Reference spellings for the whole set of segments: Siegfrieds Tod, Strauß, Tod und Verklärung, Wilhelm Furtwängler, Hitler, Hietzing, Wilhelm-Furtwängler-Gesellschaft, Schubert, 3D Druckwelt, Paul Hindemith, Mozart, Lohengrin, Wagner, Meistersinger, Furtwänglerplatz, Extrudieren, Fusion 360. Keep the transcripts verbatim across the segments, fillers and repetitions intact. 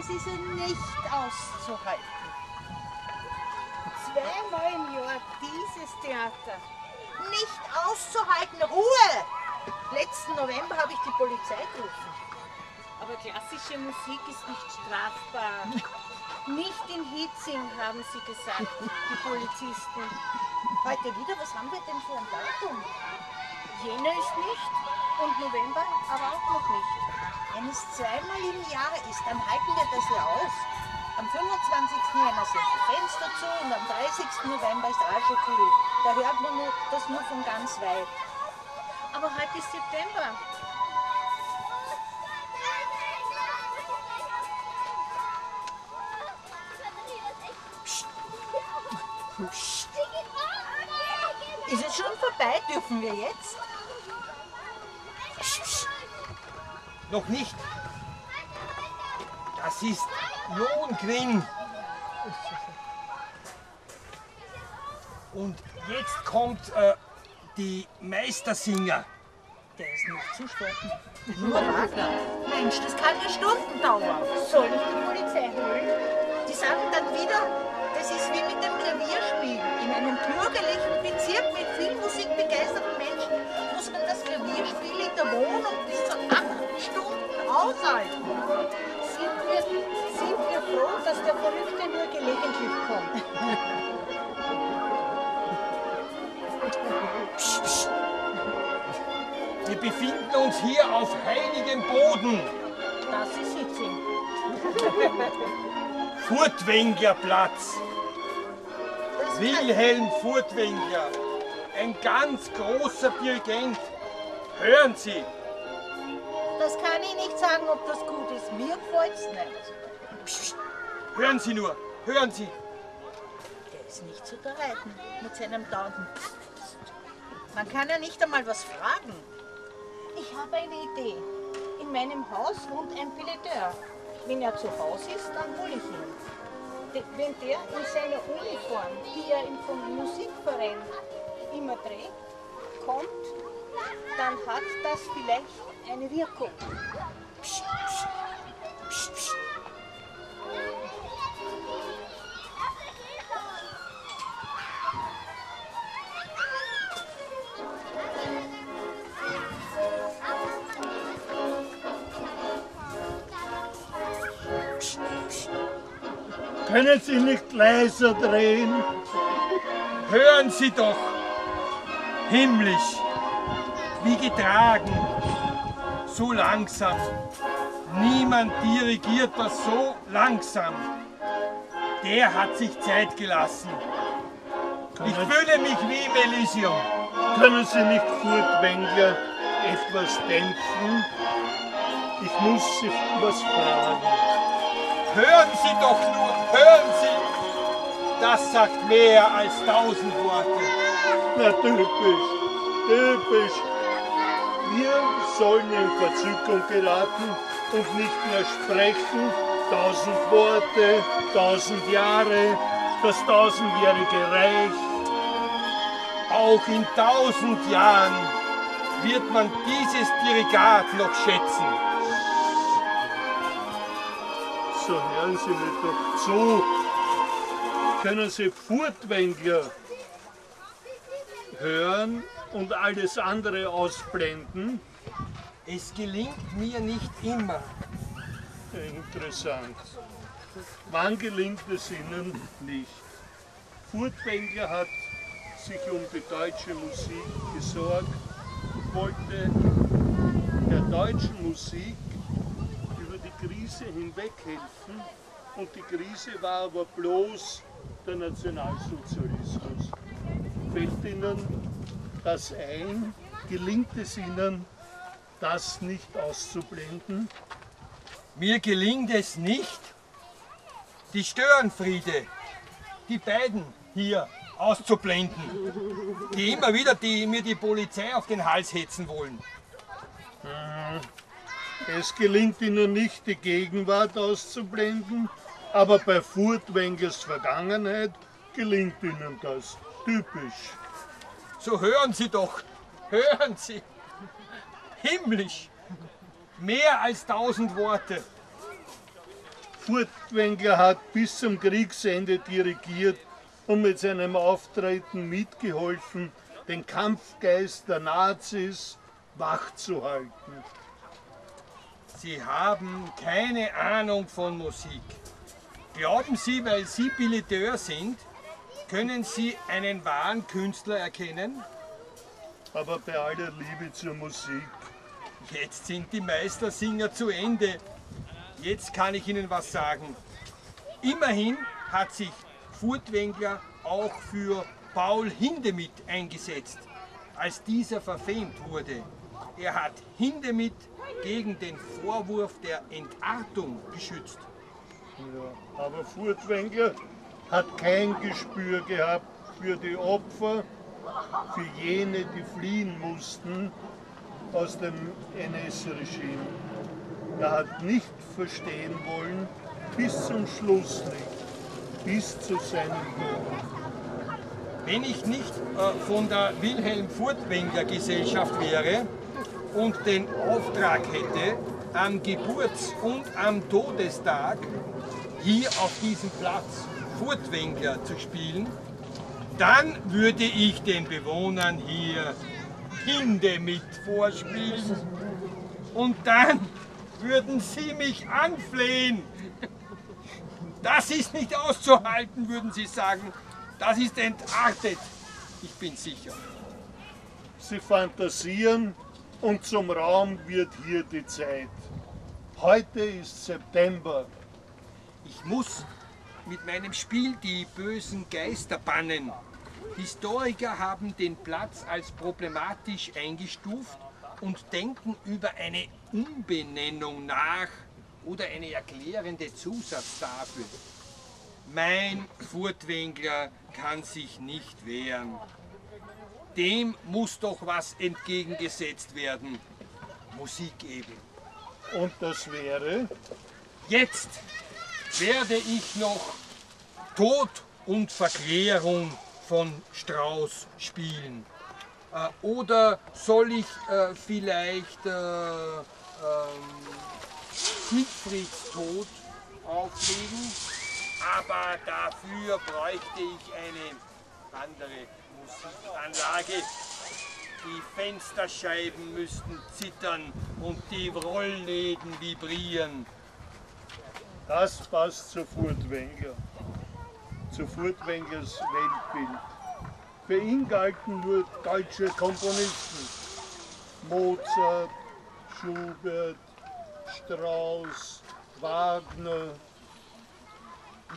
es ist nicht auszuhalten. Zweimal im Jahr dieses Theater. Nicht auszuhalten, Ruhe! Letzten November habe ich die Polizei gerufen. Aber klassische Musik ist nicht strafbar. Nicht in Hietzing, haben sie gesagt, die Polizisten. Heute wieder, was haben wir denn für ein Datum? Jänner ist nicht und November aber auch noch nicht. Wenn es zweimal im Jahr ist, dann halten wir das ja aus. Am fünfundzwanzigsten Jänner sind die Fenster zu und am dreißigsten November ist auch schon früh. Da hört man nur, das nur von ganz weit. Aber heute ist September. Psst. Psst. Ist es schon vorbei? Dürfen wir jetzt? Psst. Psst. Noch nicht. Das ist Lohengrin. Und jetzt kommt äh, die Meistersinger. Der ist nicht zu starten. Nur Wagner. Mensch, das kann ja Stunden dauern. Soll ich die Polizei holen? Die sagen dann wieder, das ist wie mit dem Klavierspielen. In einem bürgerlichen Bezirk mit viel musikbegeisterten Menschen muss man das Klavierspiel in der Wohnung bis zu acht Stunden aushalten. Sind wir, sind wir froh, dass der Verrückte nur gelegentlich kommt. Psst, psst. Wir befinden uns hier auf heiligem Boden. Das ist Hietzing. Furtwänglerplatz. Wilhelm Furtwängler, ein ganz großer Dirigent. Hören Sie! Das kann ich nicht sagen, ob das gut ist. Mir gefällt es nicht. Psst. Hören Sie nur, hören Sie! Der ist nicht zu reiten mit seinem Daumen. Man kann ja nicht einmal was fragen. Ich habe eine Idee. In meinem Haus wohnt ein Billeteur. Wenn er zu Hause ist, dann hole ich ihn. De, wenn der in seiner Uniform, die er vom Musikverein immer trägt, kommt, dann hat das vielleicht eine Wirkung. Psst, psst, psst, psst. Können Sie nicht leiser drehen? Hören Sie doch! Himmlisch, wie getragen, so langsam. Niemand dirigiert das so langsam. Der hat sich Zeit gelassen. Ich fühle mich wie im Elysium. Können Sie nicht, Furtwängler, etwas dämpfen? Ich muss Sie was fragen. Hören Sie doch nur, hören Sie! Das sagt mehr als tausend Worte. Na typisch, typisch. Wir sollen in Verzückung geraten und nicht mehr sprechen. Tausend Worte, tausend Jahre, das tausendjährige Reich. Auch in tausend Jahren wird man dieses Dirigat noch schätzen. So, hören Sie mir doch zu. Können Sie Furtwängler hören und alles andere ausblenden? Es gelingt mir nicht immer. Interessant. Wann gelingt es Ihnen nicht? Furtwängler hat sich um die deutsche Musik gesorgt und wollte der deutschen Musik Krise hinweghelfen, und die Krise war aber bloß der Nationalsozialismus. Fällt Ihnen das ein? Gelingt es Ihnen, das nicht auszublenden? Mir gelingt es nicht, die Störenfriede, die beiden hier auszublenden, die immer wieder die, mir die Polizei auf den Hals hetzen wollen. Mhm. Es gelingt Ihnen nicht, die Gegenwart auszublenden, aber bei Furtwänglers Vergangenheit gelingt Ihnen das. Typisch. So hören Sie doch, hören Sie. Himmlisch. Mehr als tausend Worte. Furtwängler hat bis zum Kriegsende dirigiert und mit seinem Auftreten mitgeholfen, den Kampfgeist der Nazis wachzuhalten. Sie haben keine Ahnung von Musik. Glauben Sie, weil Sie Billeteur sind, können Sie einen wahren Künstler erkennen? Aber bei aller Liebe zur Musik. Jetzt sind die Meistersinger zu Ende. Jetzt kann ich Ihnen was sagen. Immerhin hat sich Furtwängler auch für Paul Hindemith eingesetzt, als dieser verfemt wurde. Er hat Hindemith gegen den Vorwurf der Entartung geschützt. Ja, aber Furtwängler hat kein Gespür gehabt für die Opfer, für jene, die fliehen mussten aus dem N S-Regime. Er hat nicht verstehen wollen, bis zum Schluss nicht, bis zu seinem Tod. Wenn ich nicht äh, von der Wilhelm-Furtwängler-Gesellschaft wäre und den Auftrag hätte, am Geburts- und am Todestag hier auf diesem Platz Furtwängler zu spielen, dann würde ich den Bewohnern hier Hindemith vorspielen und dann würden sie mich anflehen. Das ist nicht auszuhalten, würden sie sagen. Das ist entartet, ich bin sicher. Sie fantasieren und zum Raum wird hier die Zeit. Heute ist September. Ich muss mit meinem Spiel die bösen Geister bannen. Historiker haben den Platz als problematisch eingestuft und denken über eine Umbenennung nach oder eine erklärende Zusatztafel. Mein Furtwängler kann sich nicht wehren. Dem muss doch was entgegengesetzt werden. Musik eben. Und das wäre? Jetzt werde ich noch Tod und Verklärung von Strauß spielen. Äh, oder soll ich äh, vielleicht äh, äh, Siegfrieds Tod auflegen? Aber dafür bräuchte ich eine andere Musikanlage. Die Fensterscheiben müssten zittern und die Rollläden vibrieren. Das passt zu Furtwängler, zu Furtwänglers Weltbild. Für ihn galten nur deutsche Komponisten. Mozart, Schubert, Strauß, Wagner.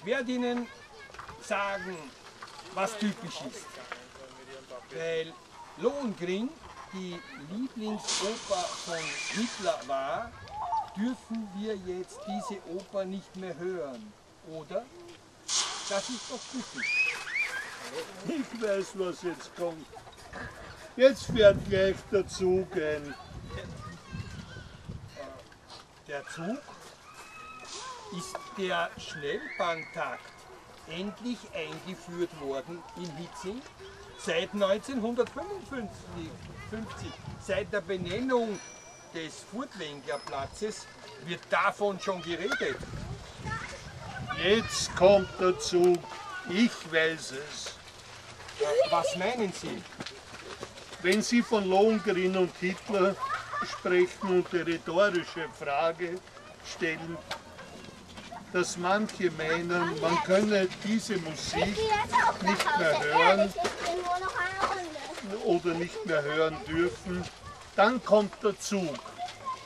Ich werde Ihnen sagen, was typisch ist. Weil Lohengrin die Lieblingsoper von Hitler war, dürfen wir jetzt diese Oper nicht mehr hören, oder? Das ist doch typisch. Ich weiß, was jetzt kommt. Jetzt fährt gleich der Zug ein. Der Zug ist der Schnellbahntakt endlich eingeführt worden in Hietzing seit neunzehnhundertfünfundfünfzig, seit der Benennung des Furtwänglerplatzes wird davon schon geredet. Jetzt kommt der Zug. Ich weiß es. Was meinen Sie? Wenn Sie von Lohengrin und Hitler sprechen und die rhetorische Frage stellen, dass manche meinen, man könne diese Musik nicht mehr hören oder nicht mehr hören dürfen, dann kommt der Zug.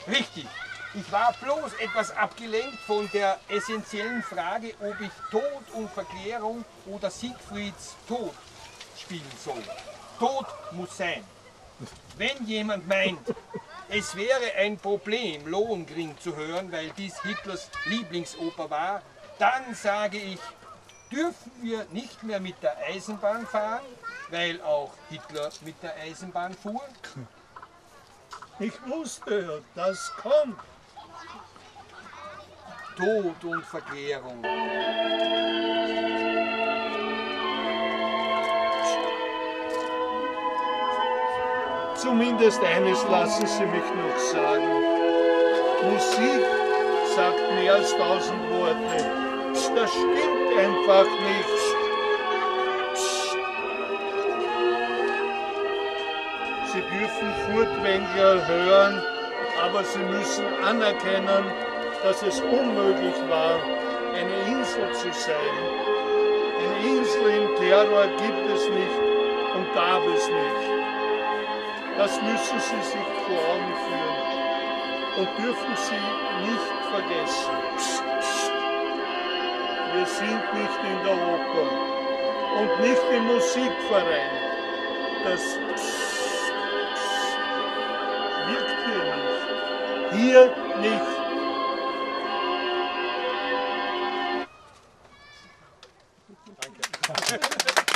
Richtig. Ich war bloß etwas abgelenkt von der essentiellen Frage, ob ich Tod und Verklärung oder Siegfrieds Tod spielen soll. Tod muss sein. Wenn jemand meint, es wäre ein Problem, Lohengrin zu hören, weil dies Hitlers Lieblingsoper war, dann sage ich, dürfen wir nicht mehr mit der Eisenbahn fahren, weil auch Hitler mit der Eisenbahn fuhr? Ich wusste, das kommt. Tod und Verklärung. Zumindest eines lassen Sie mich noch sagen. Musik sagt mehr als tausend Worte. Psst, das stimmt einfach nichts. Psst. Sie dürfen Furtwängler hören, aber sie müssen anerkennen, dass es unmöglich war, eine Insel zu sein. Eine Insel im Terror gibt es nicht und gab es nicht. Das müssen Sie sich vor Augen führen und dürfen Sie nicht vergessen. Psst, psst. Wir sind nicht in der Oper und nicht im Musikverein. Das Psst, Psst wirkt hier nicht. Hier nicht. Danke.